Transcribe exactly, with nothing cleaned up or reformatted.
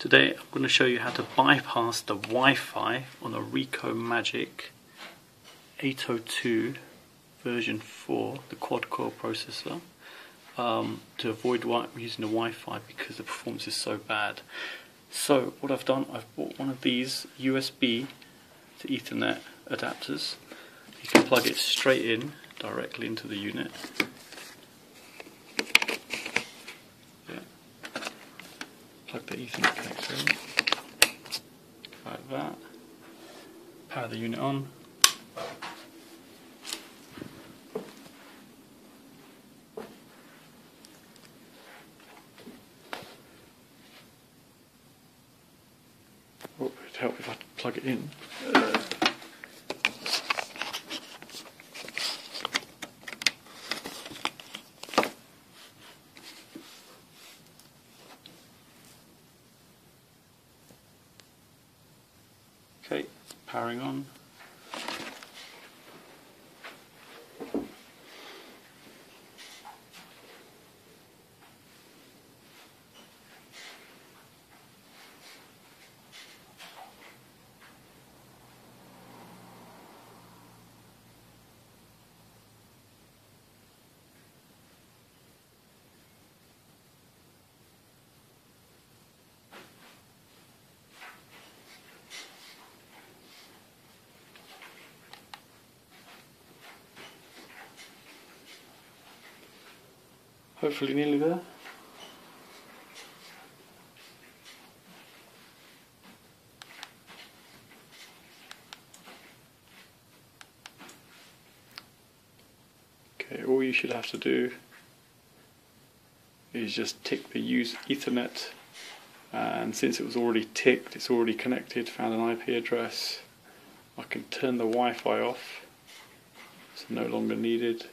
Today I'm going to show you how to bypass the Wi-Fi on a Rikomagic eight oh two version four, the quad-core processor, um, to avoid using the Wi-Fi because the performance is so bad. So what I've done, I've bought one of these U S B to Ethernet adapters. You can plug it straight in directly into the unit. Plug the Ethernet connector in, like that, power the unit on, oh, it'd help if I plug it in. Uh. Okay, powering on. Hopefully nearly there. Okay, all you should have to do is just tick the use Ethernet, and since it was already ticked, it's already connected, found an I P address. I can turn the Wi-Fi off, it's no longer needed.